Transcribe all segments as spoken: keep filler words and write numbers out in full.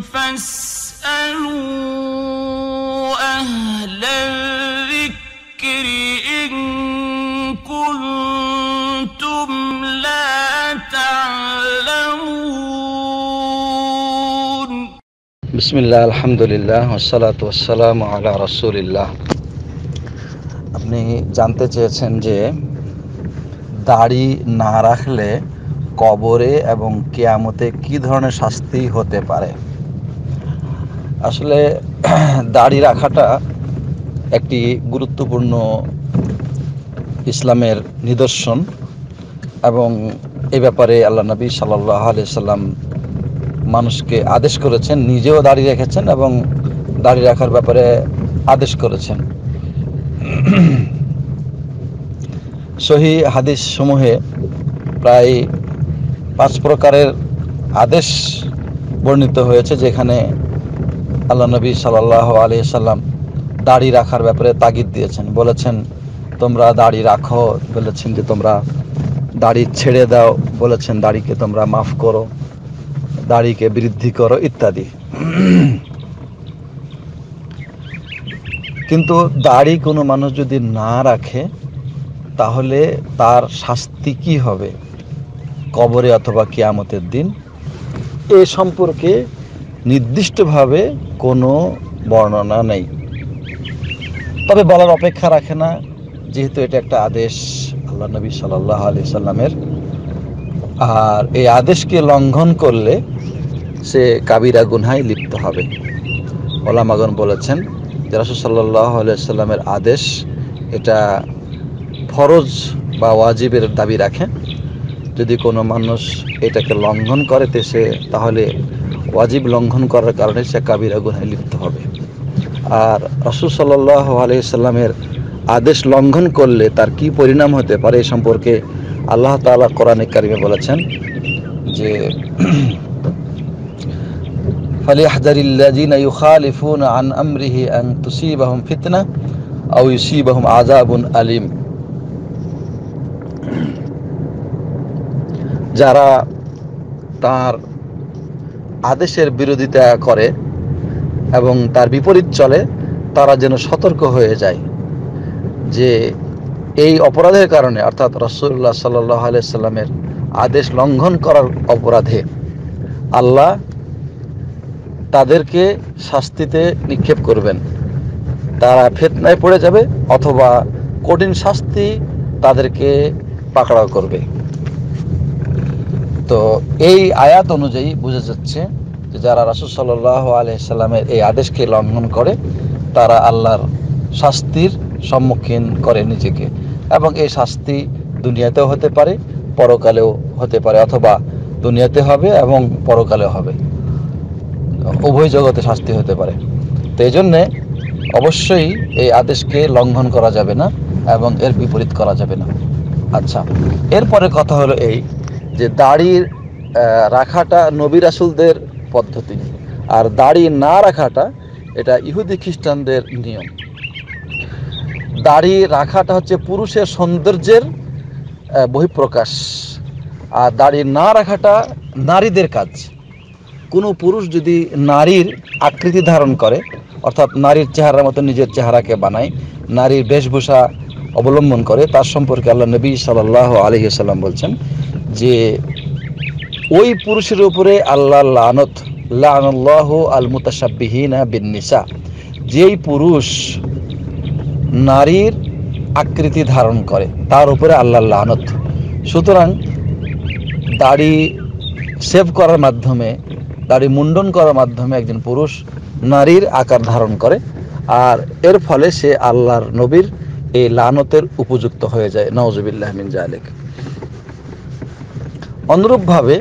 فاسألوا أهل الذكر إن كنتم لا تعلمون. بسم الله الحمد لله والصلاة والسلام على رسول الله. আপনি জানতে চেয়েছেন যে দাড়ি না রাখলে কবরে এবং কিয়ামতে কি ধরনের শাস্তি হতে পারে। আসলে দাড়ি রাখাটা একটি গুরুত্বপূর্ণ ইসলামের নিদর্শন এবং এ ব্যাপারে আল্লাহ নবী সাল্লাল্লাহু আলাইহি সাল্লাম মানুষকে আদেশ করেছেন, নিজেও দাড়ি রেখেছেন এবং দাড়ি রাখার ব্যাপারে আদেশ করেছেন। সহিহ হাদিস সমূহে প্রায় পাঁচ প্রকারের আদেশ বর্ণিত হয়েছে, যেখানে আল্লাহ নবী সাল্লাল্লাহু আলাইহি সাল্লাম দাড়ি রাখার ব্যাপারে তাগিদ দিয়েছেন, বলেছেন তোমরা দাড়ি রাখো, বলেছেন যে তোমরা দাড়ি ছেড়ে দাও, বলেছেন দাড়িকে তোমরা মাফ করো, দাড়িকে বৃদ্ধি করো ইত্যাদি। কিন্তু দাড়ি কোনো মানুষ যদি না রাখে তাহলে তার শাস্তি কি হবে কবরে অথবা কিয়ামতের দিন, এ সম্পর্কে নির্দিষ্টভাবে কোনো বর্ণনা নেই। তবে বলার অপেক্ষা রাখে না, যেহেতু এটা একটা আদেশ আল্লাহ নবী সাল্লাল্লাহু আলাইহি সাল্লামের, আর এই আদেশকে লঙ্ঘন করলে সে কাবিরা গুনাহে লিপ্ত হবে। ওলামাগণ বলেছেন যে রাসূল সাল্লাল্লাহু আলাইহি সাল্লামের আদেশ এটা ফরজ বা ওয়াজিবের দাবি রাখে, যদি কোনো মানুষ এটাকে লঙ্ঘন করে সে তাহলে ওয়াজিব লঙ্ঘন করার কারণে সে কাবিরা গুনাহে লিপ্ত হবে। আর রাসূল সাল্লাল্লাহু আলাইহি সাল্লামের আদেশ লঙ্ঘন করলে তার কি পরিণাম হতে পারে এ সম্পর্কে আল্লাহ তাআলা কোরআনে কারিমে বলেছেন যে ফালিহযারিল্লাযীনা ইউখালিফুনা আন আমরিহি আন তুসিবাহুম ফিতনা আও ইউসিবাহুম আযাবুন আলীম। যারা তার আদেশের বিরোধিতা করে এবং তার বিপরীত চলে তারা যেন সতর্ক হয়ে যায় যে এই অপরাধের কারণে, অর্থাৎ রাসূলুল্লাহ সাল্লাল্লাহু আলাইহি সাল্লামের আদেশ লঙ্ঘন করার অপরাধে আল্লাহ তাদেরকে শাস্তিতে নিক্ষেপ করবেন, তারা ফিতনায় পড়ে যাবে অথবা কঠিন শাস্তি তাদেরকে পাকড়াও করবে। তো এই আয়াত অনুযায়ী বোঝা যাচ্ছে যে যারা রাসূল সাল্লাল্লাহু আলাইহি সাল্লামের এই আদেশকে লঙ্ঘন করে তারা আল্লাহর শাস্তির সম্মুখীন করে নিজেকে, এবং এই শাস্তি দুনিয়াতেও হতে পারে পরকালেও হতে পারে, অথবা দুনিয়াতে হবে এবং পরকালেও হবে, উভয় জগতে শাস্তি হতে পারে। তো এই জন্যে অবশ্যই এই আদেশকে লঙ্ঘন করা যাবে না এবং এর বিপরীত করা যাবে না। আচ্ছা, এরপরে কথা হলো এই যে দাড়ি রাখাটা নবী রাসূলদের পদ্ধতি, আর দাড়ি না রাখাটা এটা ইহুদি খ্রিস্টানদের নিয়ম। দাড়ি রাখাটা হচ্ছে পুরুষের সৌন্দর্যের বহিঃপ্রকাশ, আর দাড়ি না রাখাটা নারীদের কাজ। কোনো পুরুষ যদি নারীর আকৃতি ধারণ করে, অর্থাৎ নারীর চেহারার মতো নিজের চেহারাকে বানায়, নারীর বেশভূষা অবলম্বন করে, তার সম্পর্কে আল্লাহ নবী সাল্লাল্লাহু আলাইহি সাল্লাম বলছেন যে ওই পুরুষের উপরে আল্লাহ লানত, লানাল্লাহু আল মুতাশাব্বিহিনা বিন নিসা, যেই পুরুষ নারীর আকৃতি ধারণ করে তার উপরে আল্লাহ লানত। সুতরাং দাড়ি শেভ করার মাধ্যমে, দাড়ি মুন্ডন করার মাধ্যমে একজন পুরুষ নারীর আকার ধারণ করে, আর এর ফলে সে আল্লাহর নবীর এই লানতের উপযুক্ত হয়ে যায়, নাউজুবিল্লাহ মিন যালিক। অনুরূপভাবে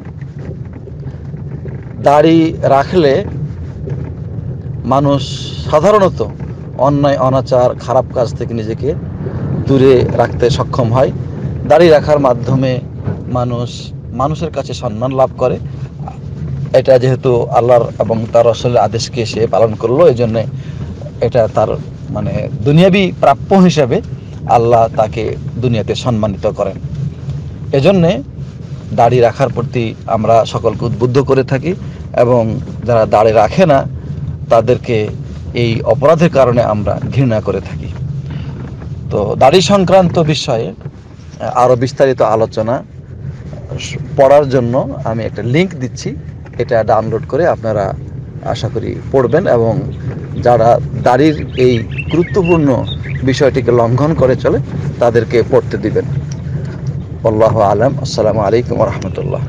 দাড়ি রাখলে মানুষ সাধারণত অন্যায়, অনাচার, খারাপ কাজ থেকে নিজেকে দূরে রাখতে সক্ষম হয়। দাড়ি রাখার মাধ্যমে মানুষ মানুষের কাছে সম্মান লাভ করে। এটা যেহেতু আল্লাহর এবং তার রাসূলের আদেশকে সে পালন করলো, এই জন্যে এটা তার মানে দুনিয়াবি প্রাপ্য হিসাবে আল্লাহ তাকে দুনিয়াতে সম্মানিত করেন। এজন্যে দাড়ি রাখার প্রতি আমরা সকলকে উদ্বুদ্ধ করে থাকি এবং যারা দাড়ি রাখে না তাদেরকে এই অপরাধের কারণে আমরা ঘৃণা করে থাকি। তো দাড়ি সংক্রান্ত বিষয়ে আরও বিস্তারিত আলোচনা পড়ার জন্য আমি একটা লিঙ্ক দিচ্ছি, এটা ডাউনলোড করে আপনারা আশা করি পড়বেন এবং যারা দাড়ির এই গুরুত্বপূর্ণ বিষয়টিকে লঙ্ঘন করে চলে তাদেরকে পড়তে দিবেন। আল্লাহু আলাম। আসসালামু আলাইকুম ওয়া রাহমাতুল্লাহ।